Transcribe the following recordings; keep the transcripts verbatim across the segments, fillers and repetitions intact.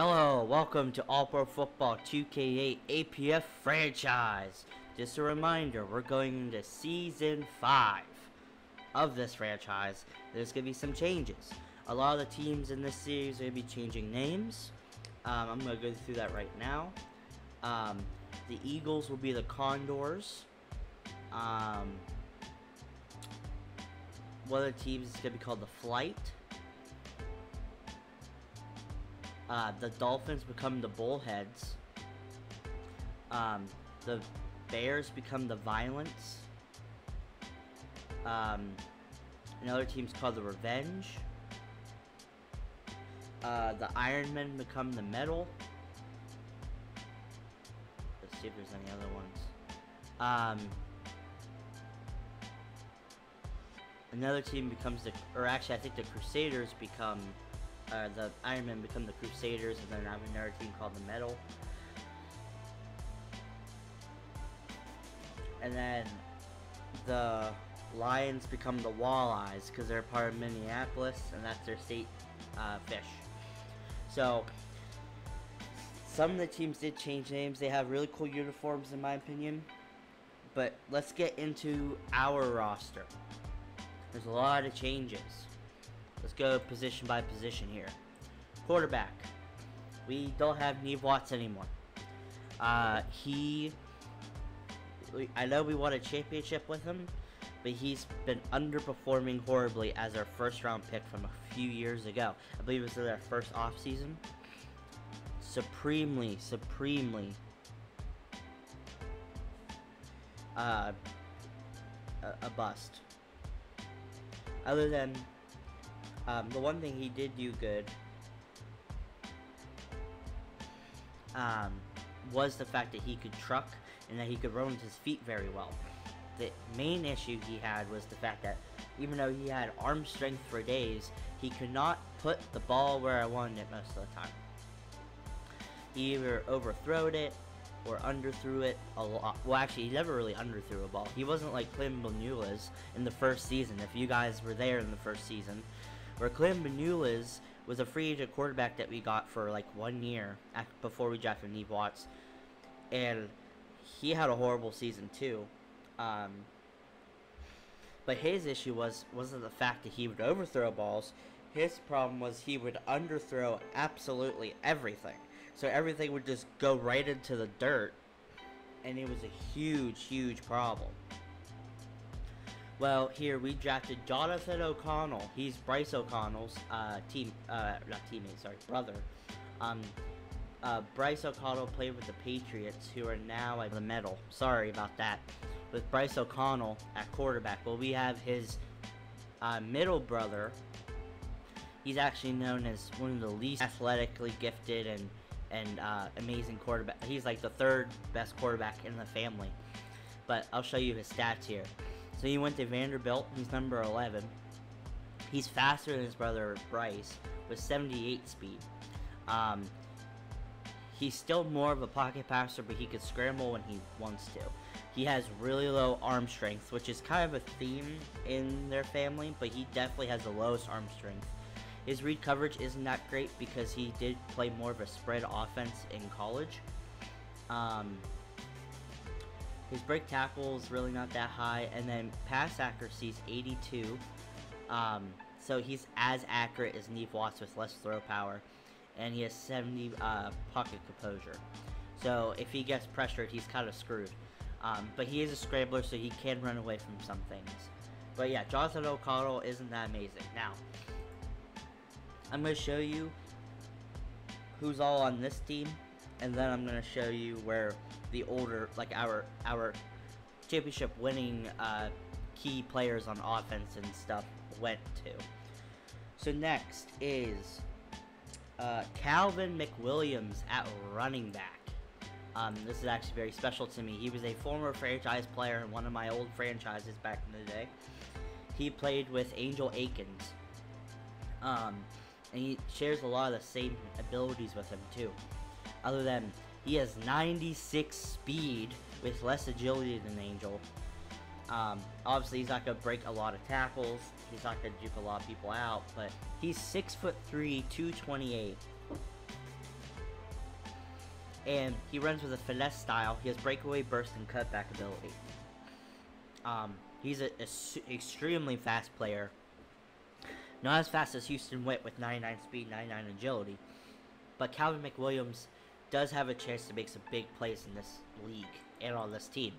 Hello, welcome to All Pro Football two K eight A P F franchise. Just a reminder, we're going into season five of this franchise. There's going to be some changes. A lot of the teams in this series are going to be changing names. Um, I'm going to go through that right now. Um, the Eagles will be the Condors. Um, one of the teams is going to be called the Flight. Uh, the Dolphins become the Bullheads. Um, the Bears become the Violence. Um, another team's called the Revenge. Uh, the Ironmen become the Metal. Let's see if there's any other ones. Um, another team becomes the, or actually I think the Crusaders become Uh, the Iron Men become the Crusaders, and then I have another team called the Metal. And then the Lions become the Walleyes because they're part of Minneapolis, and that's their state uh, fish. So some of the teams did change names. They have really cool uniforms, in my opinion. But let's get into our roster. There's a lot of changes. Let's go position by position here. Quarterback. We don't have Neve Watts anymore. Uh, he... We, I know we won a championship with him, but he's been underperforming horribly as our first round pick from a few years ago. I believe it was in our first offseason. Supremely, supremely... Uh, a, a bust. Other than... Um, the one thing he did do good um, was the fact that he could truck and that he could run with his feet very well. The main issue he had was the fact that even though he had arm strength for days, he could not put the ball where I wanted it most of the time. He either overthrowed it or underthrew it a lot. Well, actually, he never really underthrew a ball. He wasn't like Clem Benulas in the first season, if you guys were there in the first season. Where Clem Benulas was a free agent quarterback that we got for like one year before we drafted Neve Watts. And he had a horrible season too. Um, but his issue was, wasn't the fact that he would overthrow balls. His problem was he would underthrow absolutely everything. So everything would just go right into the dirt. And it was a huge, huge problem. Well, here we drafted Jonathan O'Connell. He's Bryce O'Connell's uh, team, uh, not teammate, sorry, brother. Um, uh, Bryce O'Connell played with the Patriots, who are now at the Metal. Sorry about that. With Bryce O'Connell at quarterback. Well, we have his uh, middle brother. He's actually known as one of the least athletically gifted and and uh, amazing quarterback. He's like the third best quarterback in the family. But I'll show you his stats here. So he went to Vanderbilt, he's number eleven. He's faster than his brother Bryce, with seventy-eight speed. Um, he's still more of a pocket passer, but he can scramble when he wants to. He has really low arm strength, which is kind of a theme in their family, but he definitely has the lowest arm strength. His read coverage isn't that great because he did play more of a spread offense in college. Um, His break tackle is really not that high, and then pass accuracy is eighty-two, um, so he's as accurate as Neve Watts with less throw power, and he has seventy uh, pocket composure. So if he gets pressured, he's kind of screwed. Um, but he is a scrambler, so he can run away from some things. But yeah, Jonathan O'Connell isn't that amazing. Now, I'm going to show you who's all on this team, and then I'm going to show you where the older, like our our championship winning uh, key players on offense and stuff went to. So next is uh, Calvin McWilliams at running back. Um, this is actually very special to me. He was a former franchise player in one of my old franchises back in the day. He played with Angel Akins. Um, and he shares a lot of the same abilities with him too. Other than he has ninety-six speed with less agility than Angel. Um, obviously, he's not going to break a lot of tackles. He's not going to dupe a lot of people out. But he's six foot three, two twenty-eight. and he runs with a finesse style. He has breakaway, burst, and cutback ability. Um, he's an extremely fast player. Not as fast as Houston Witt with ninety-nine speed, ninety-nine agility, but Calvin McWilliams does have a chance to make some big plays in this league and on this team.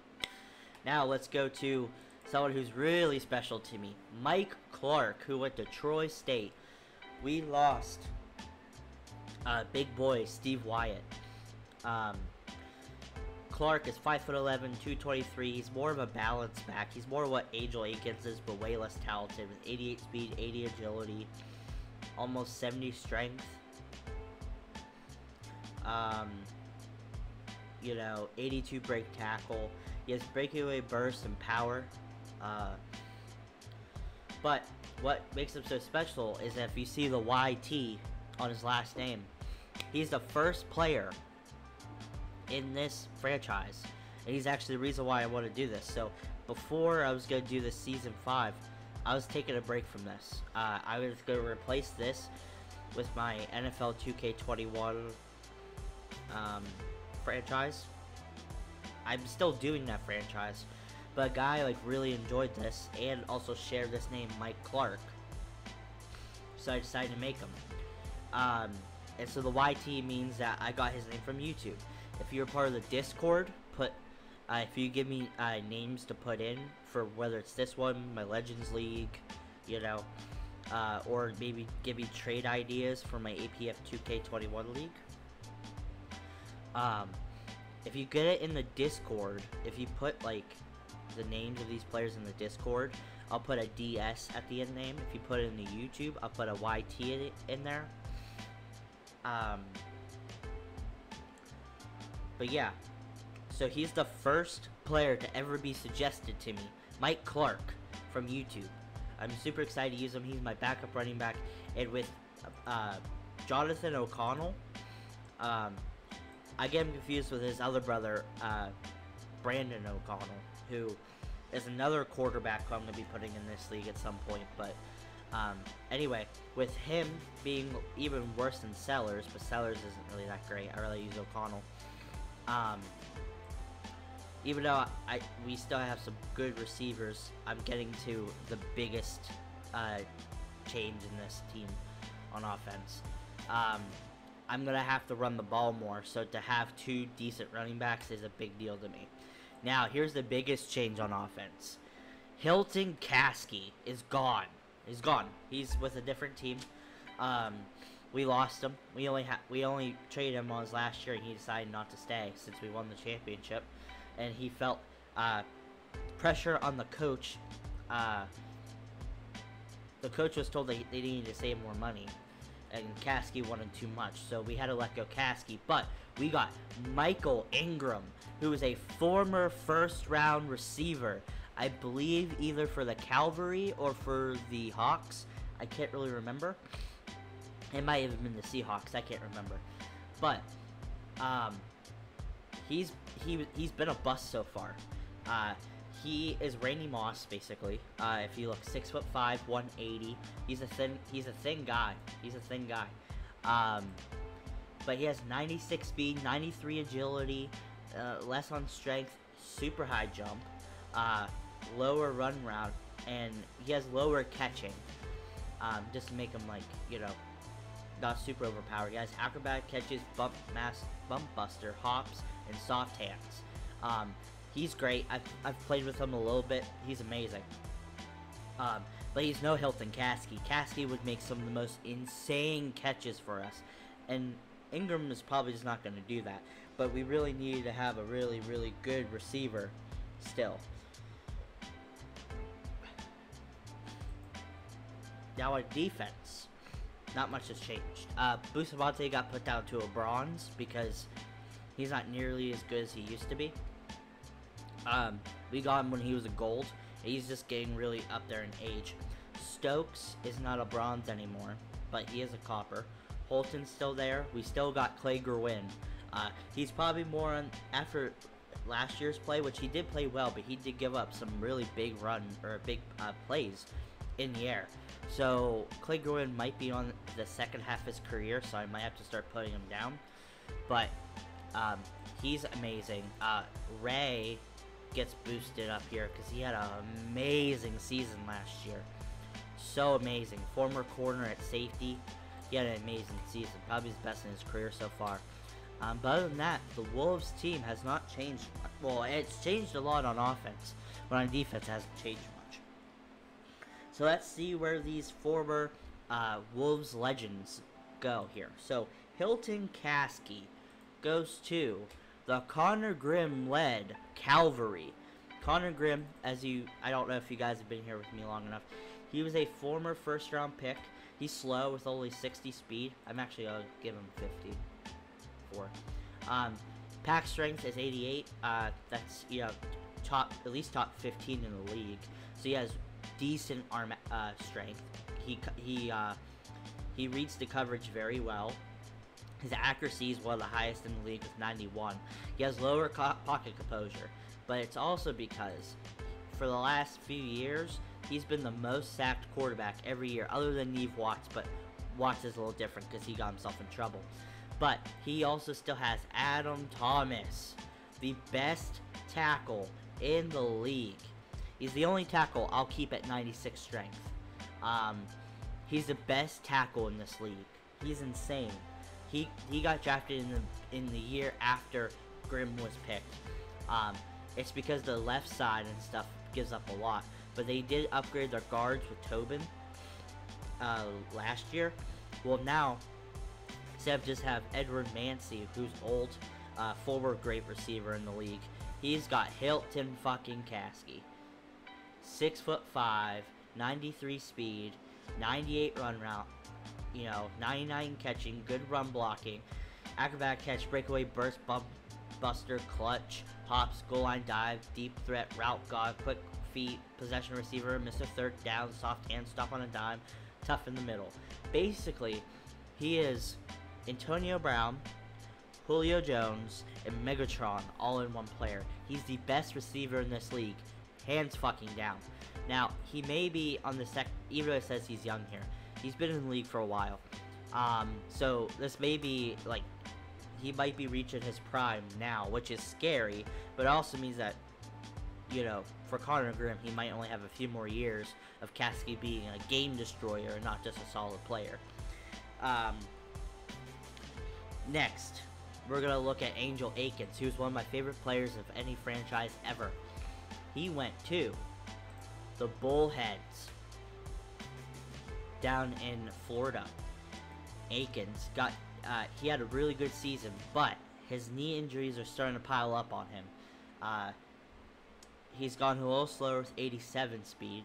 Now let's go to someone who's really special to me, Mike Clark, who went to Troy State. We lost uh, big boy Steve Wyatt. Um, Clark is five foot eleven, two twenty-three. He's more of a balance back. He's more what Angel Akins is, but way less talented, with eighty-eight speed, eighty agility, almost seventy strength. Um, you know, eighty-two break tackle. He has breakaway, burst, and power. Uh, but what makes him so special is that if you see the Y T on his last name, he's the first player in this franchise, and he's actually the reason why I want to do this. So before I was going to do this season five, I was taking a break from this. Uh, I was going to replace this with my N F L two K twenty-one um, franchise. I'm still doing that franchise, but a guy like really enjoyed this and also shared this name, Mike Clark. So I decided to make him. Um, and so the Y T means that I got his name from YouTube. If you're part of the Discord, put uh, if you give me uh, names to put in for whether it's this one, my Legends League, you know, uh, or maybe give me trade ideas for my A P F two K twenty-one league. Um, if you get it in the Discord, if you put like the names of these players in the Discord, I'll put a D S at the end name. If you put it in the YouTube, I'll put a Y T in, in there. Um. But yeah, so he's the first player to ever be suggested to me, Mike Clark from YouTube. I'm super excited to use him. He's my backup running back, and with uh, Jonathan O'Connell, um, I get him confused with his other brother, uh, Brandon O'Connell, who is another quarterback who I'm going to be putting in this league at some point. But um, anyway, with him being even worse than Sellers, but Sellers isn't really that great. I really use O'Connell. Um, even though I, I we still have some good receivers, I'm getting to the biggest uh, change in this team on offense. Um, I'm gonna have to run the ball more, so to have two decent running backs is a big deal to me. Now here's the biggest change on offense. Hilton Kasky is gone. He's gone. He's with a different team. Um, We lost him. We only ha we only traded him on his last year, and he decided not to stay since we won the championship. And he felt uh, pressure on the coach. Uh, the coach was told that they needed to save more money, and Kasky wanted too much, so we had to let go Kasky. But we got Michael Ingram, who is a former first-round receiver, I believe, either for the Cavalry or for the Hawks. I can't really remember. It might have been the Seahawks. I can't remember, but um, he's he he's been a bust so far. Uh, he is Randy Moss basically. Uh, if you look, six foot five, one eighty. He's a thin he's a thin guy. He's a thin guy. Um, but he has ninety six speed, ninety three agility, uh, less on strength, super high jump, uh, lower run route, and he has lower catching. Um, just to make him like you know. Not super overpowered. He has acrobatic catches, bump mass, bump buster, hops, and soft hands. Um, he's great. I've, I've played with him a little bit. He's amazing. Um, but he's no Hilton Kasky. Kasky would make some of the most insane catches for us, and Ingram is probably just not going to do that. But we really needed to have a really, really good receiver still. Now our defense. Not much has changed. Uh, Bustamante got put down to a bronze because he's not nearly as good as he used to be. Um, we got him when he was a gold. He's just getting really up there in age. Stokes is not a bronze anymore, but he is a copper. Holton's still there. We still got Clay Gerwin. Uh, he's probably more on after last year's play, which he did play well, but he did give up some really big run or big uh, plays in the air. So Clay Gerwin might be on the second half of his career, so I might have to start putting him down. But Um, he's amazing. Uh, Ray gets boosted up here because he had an amazing season last year. So amazing. Former corner at safety. He had an amazing season. Probably his best in his career so far. Um, but other than that, the Wolves team has not changed. Well, it's changed a lot on offense, but on defense it hasn't changed much. So let's see where these former uh, Wolves legends go here. So Hilton Kasky goes to the Connor Grimm-led Cavalry. Connor Grimm, as you, I don't know if you guys have been here with me long enough. He was a former first-round pick. He's slow with only sixty speed. I'm actually gonna give him fifty. For. Um, pack strength is eighty-eight. Uh, that's, you know, top, at least top fifteen in the league. So he has decent arm uh, strength. He he uh, he reads the coverage very well. His accuracy is one of the highest in the league with ninety-one. He has lower co pocket composure, but it's also because for the last few years he's been the most sacked quarterback every year, other than Neve Watts. But Watts is a little different because he got himself in trouble. But he also still has Adam Thomas, the best tackle in the league. He's the only tackle I'll keep at ninety-six strength. Um, he's the best tackle in this league. He's insane. He he got drafted in the in the year after Grimm was picked. Um, it's because the left side and stuff gives up a lot, but they did upgrade their guards with Tobin uh, last year. Well, now, instead of just have Edward Mancy, who's old, uh, former great receiver in the league, he's got Hilton fucking Kasky. Six foot five, ninety-three speed, ninety-eight run route, you know, ninety-nine catching, good run blocking, acrobatic catch, breakaway, burst, bump, buster, clutch, hops, goal line dive, deep threat, route god, quick feet, possession receiver, miss a third down, soft hand, stop on a dime, tough in the middle. Basically, he is Antonio Brown, Julio Jones, and Megatron all in one player. He's the best receiver in this league, hands fucking down. Now, he may be on the sec, even though it says he's young here, he's been in the league for a while. Um, so this may be like, he might be reaching his prime now, which is scary, but it also means that, you know, for Connor Grimm, he might only have a few more years of Kasky being a game destroyer and not just a solid player. Um, Next, we're going to look at Angel Akins, who's one of my favorite players of any franchise ever. He went to the Bullheads down in Florida. Akins got, uh, he had a really good season, but his knee injuries are starting to pile up on him. Uh, he's gone a little slower with eighty-seven speed,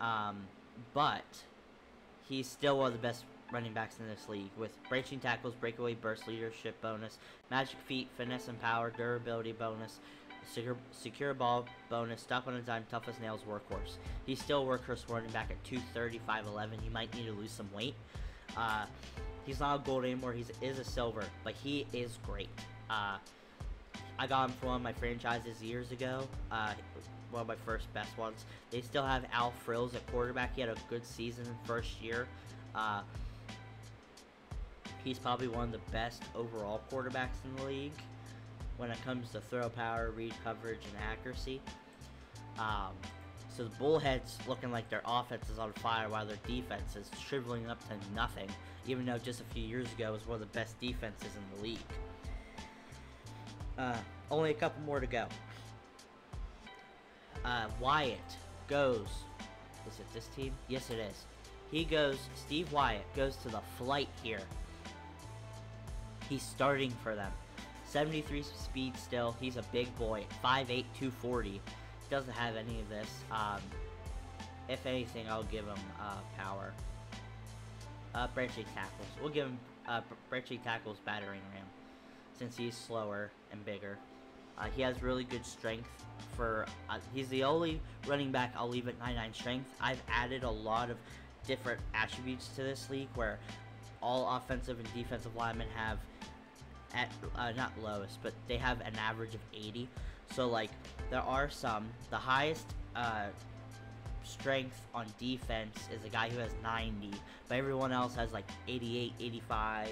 um, but he's still one of the best running backs in this league, with branching tackles, breakaway burst, leadership bonus, magic feet, finesse and power, durability bonus, secure, secure ball bonus, stop on a dime, tough as nails, workhorse. He's still workhorse running back at two thirty, five eleven. He might need to lose some weight. Uh, he's not a gold anymore. He is a silver, but he is great. Uh, I got him from one of my franchises years ago. Uh, one of my first best ones. They still have Al Frills at quarterback. He had a good season first year. Uh, He's probably one of the best overall quarterbacks in the league when it comes to throw power, read coverage, and accuracy. Um, so the Bullheads looking like their offense is on fire while their defense is shriveling up to nothing, even though just a few years ago it was one of the best defenses in the league. Uh, only a couple more to go. Uh, Wyatt goes, is it this team? Yes, it is. He goes, Steve Wyatt goes to the Flight here. He's starting for them. seventy-three speed still. He's a big boy. five eight, two forty. Doesn't have any of this. Um, if anything, I'll give him uh, power. Uh, branching tackles. We'll give him uh, branching tackles, battering ram, since he's slower and bigger. Uh, he has really good strength. For uh, he's the only running back I'll leave at ninety-nine strength. I've added a lot of different attributes to this league where all offensive and defensive linemen have at uh, not lowest, but they have an average of eighty. So like there are some, the highest uh, strength on defense is a guy who has ninety, but everyone else has like eighty-eight, eighty-five,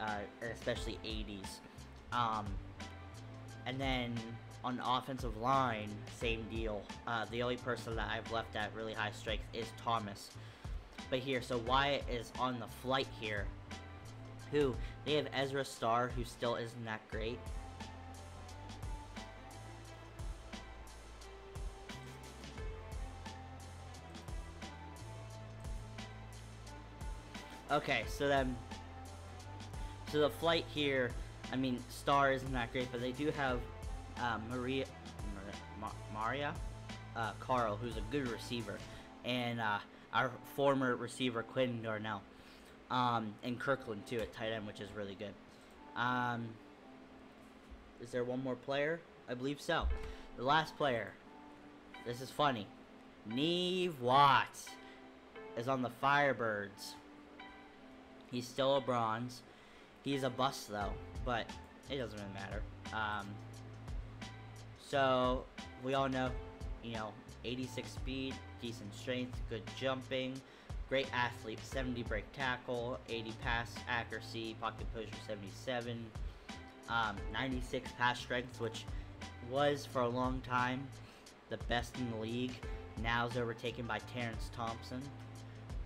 uh, especially eighties. Um, and then on the offensive line, same deal. Uh, the only person that I've left at really high strength is Thomas. But here, so Wyatt is on the flight here. Who, they have Ezra Starr, who still isn't that great. Okay, so then, so the flight here, I mean, Star isn't that great, but they do have uh, Maria, Maria, Maria uh, Carl, who's a good receiver, and uh, our former receiver, Quentin Darnell, um, and Kirkland, too, at tight end, which is really good. Um, is there one more player? I believe so. The last player, this is funny, Neve Watts is on the Firebirds. He's still a bronze. He's a bust though, but it doesn't really matter. Um, so we all know, you know, eighty-six speed, decent strength, good jumping, great athlete, seventy break tackle, eighty pass accuracy, pocket pusher seventy-seven, um, ninety-six pass strength, which was for a long time the best in the league. Now is overtaken by Terrence Thompson.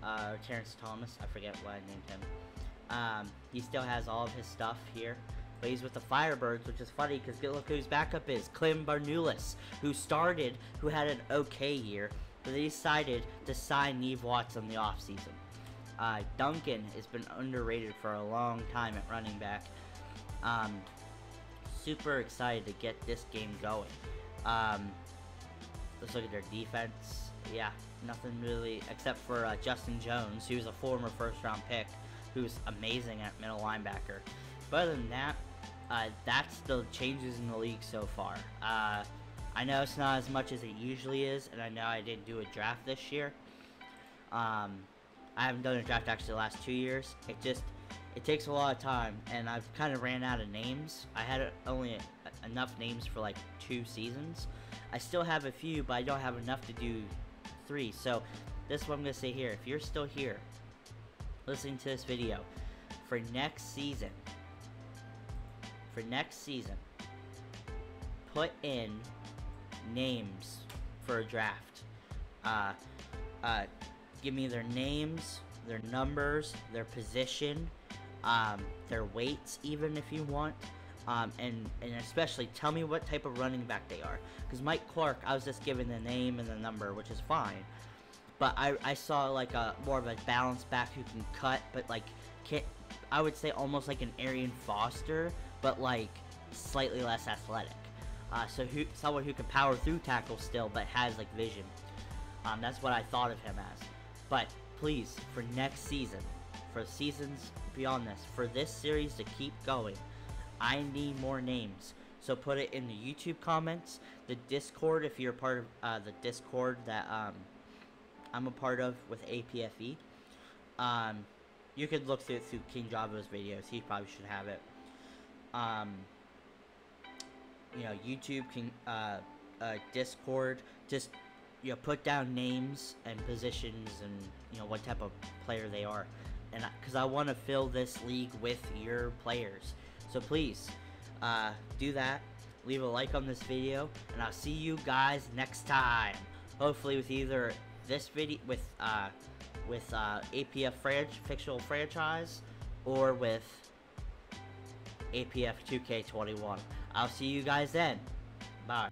Uh, Terrence Thomas, I forget what I named him. Um, he still has all of his stuff here, but he's with the Firebirds, which is funny because look who his backup is, Clem Barnulis, who started, who had an okay year, but they decided to sign Neve Watts in the offseason. Uh, Duncan has been underrated for a long time at running back. Um, super excited to get this game going. Um, let's look at their defense. Yeah, nothing really, except for uh, Justin Jones, who's a former first-round pick, who's amazing at middle linebacker. But other than that, uh, that's the changes in the league so far. Uh, I know it's not as much as it usually is, and I know I didn't do a draft this year. Um, I haven't done a draft actually the last two years. It just, it takes a lot of time, and I've kind of ran out of names. I had only enough names for like two seasons. I still have a few, but I don't have enough to do three. So this is what I'm gonna say here. If you're still here listening to this video for next season, for next season, put in names for a draft. Uh, uh, give me their names, their numbers, their position, um, their weights, even if you want. Um, and, and especially tell me what type of running back they are. Because Mike Clark, I was just given the name and the number, which is fine. But I, I saw like a more of a balanced back who can cut, but like, can't, I would say almost like an Arian Foster, but like slightly less athletic. Uh, so who, someone who can power through tackles still, but has like vision. Um, that's what I thought of him as. But please, for next season, for seasons beyond this, for this series to keep going, I need more names, so put it in the YouTube comments, the Discord if you're a part of uh, the Discord that um, I'm a part of with A P F E. Um, you could look through through King Jabbo's videos; he probably should have it. Um, you know, YouTube, King, uh, uh, Discord, just you know, put down names and positions and you know what type of player they are, and because I want to fill this league with your players. So please, uh, do that, leave a like on this video, and I'll see you guys next time. Hopefully with either this video, with, uh, with, uh, A P F fran fictional franchise, or with A P F two K twenty-one. I'll see you guys then. Bye.